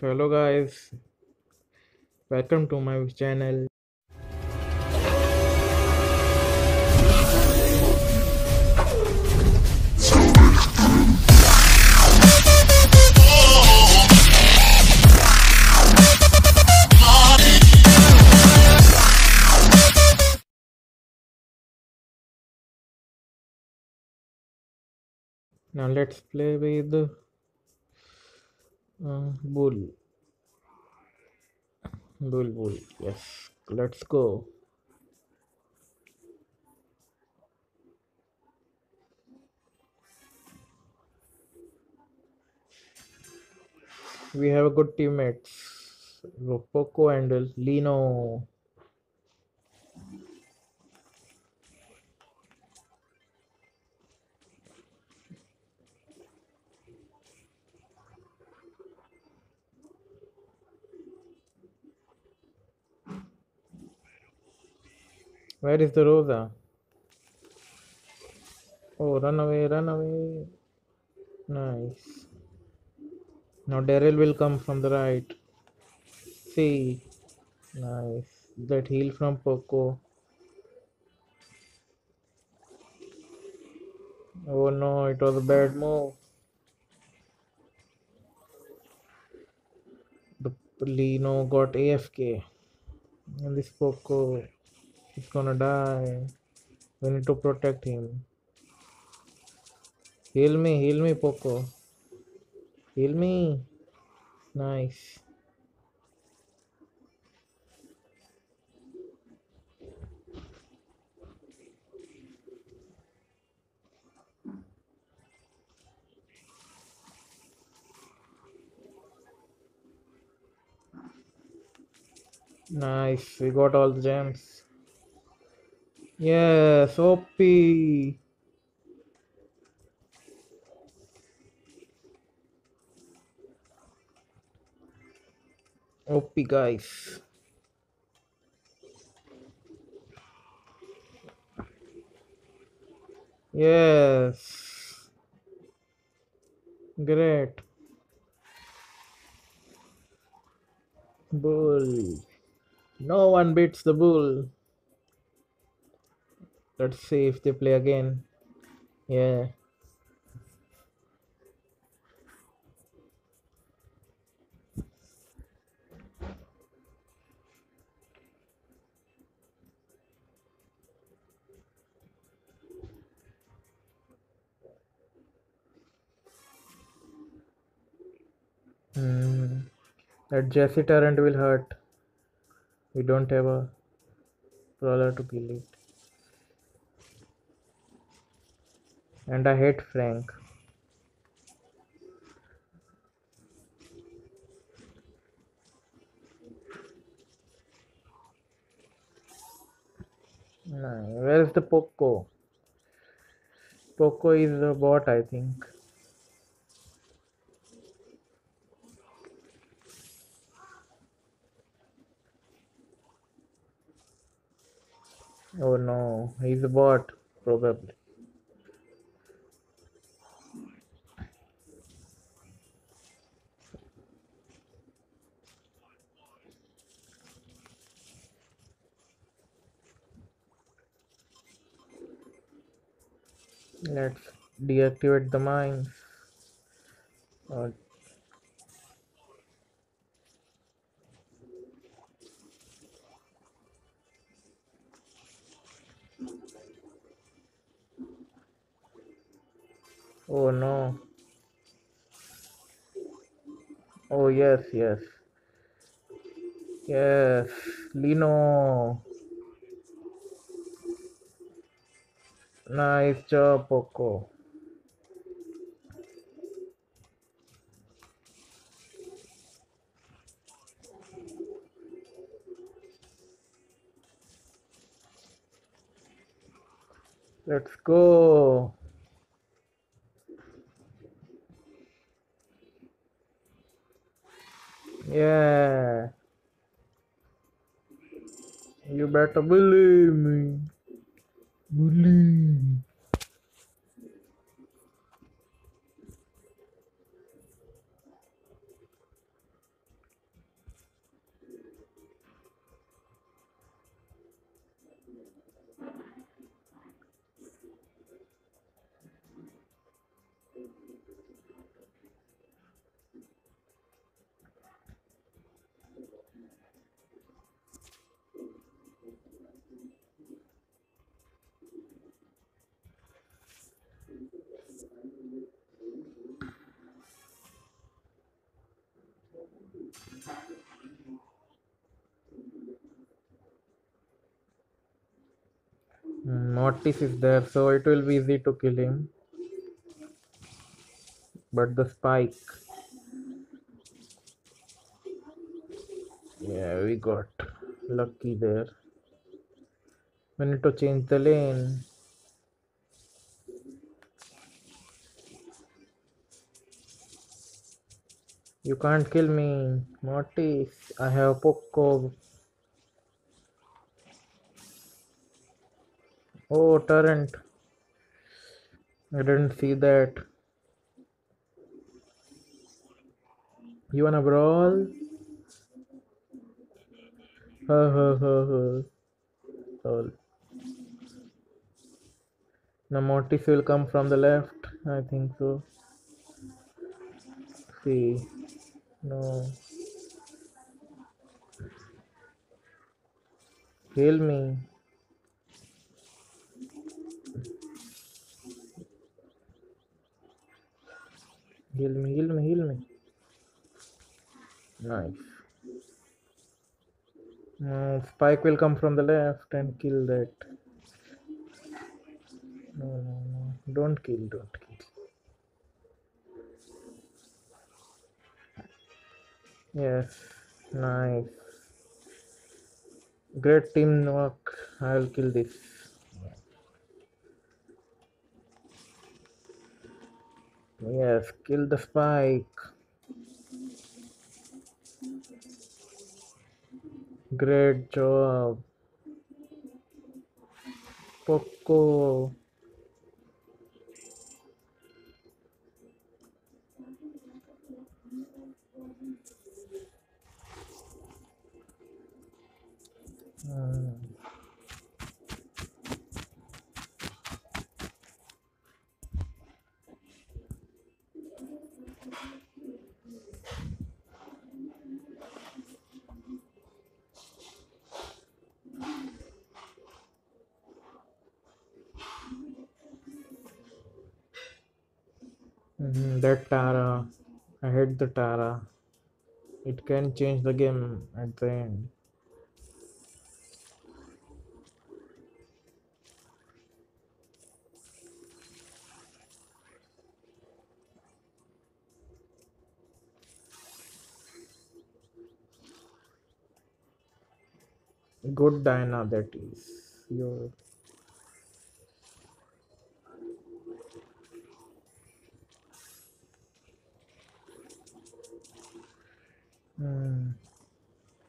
So hello guys, welcome to my channel. Now let's play with Bull. Yes, let's go. We have good teammates, Poco and Lino. Where is the Rosa? Oh, run away, run away. Nice. Now Darryl will come from the right. See. Nice. That heal from Poco. Oh no, it was a bad move. The Lino got AFK. And this Poco, he's gonna die. We need to protect him. Heal me, Poco. Heal me. Nice. Nice. We got all the gems. Yes, OP. OP guys. Yes. Great. Bull. No one beats the Bull. Let's see if they play again. Yeah. That Jesse Tarrant will hurt. We don't have a brawler to kill it. And I hate Frank. Where is the Poco? Poco is a bot, I think. Oh no, he's a bot, probably. Let's deactivate the mines. Oh no. Oh yes, yes. Yes, Lino. Nice job, Poco. Let's go. Yeah. You better believe me. Bully. Mortis is there, so it will be easy to kill him. But the spike. Yeah, we got lucky there. We need to change the lane. You can't kill me, Mortis. I have Poco. Oh, torrent. I didn't see that. You wanna brawl? Now Mortis will come from the left, I think so. See. No. Kill me. Heal me. Nice. Spike will come from the left and kill that. No. Don't kill. Yes. Nice. Great teamwork. I'll kill this. Yes, kill the spike. Great job, Poco. That Tara. I hate the Tara. It can change the game at the end. Good Diana, that is your.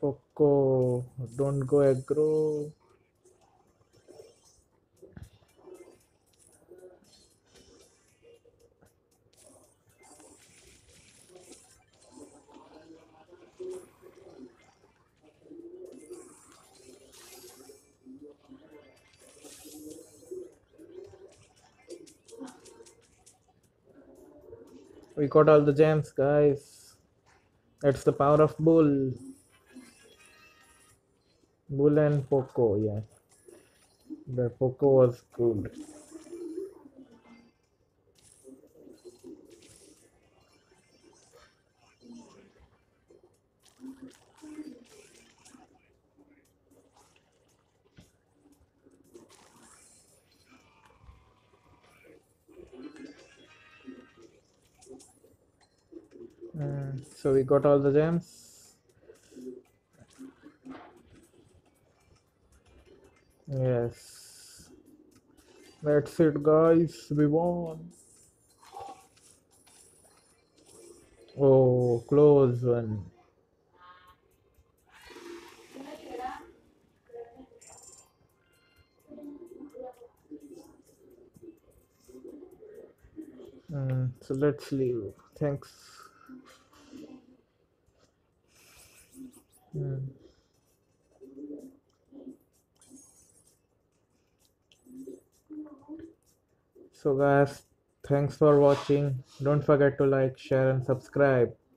Poco, don't go aggro. We got all the gems, guys. That's the power of Bull. Bull and Poco, yeah. The Poco was good. So we got all the gems. Yes. That's it, guys. We won. Oh, close one. So let's leave. Thanks. So guys, thanks for watching. Don't forget to like, share and subscribe.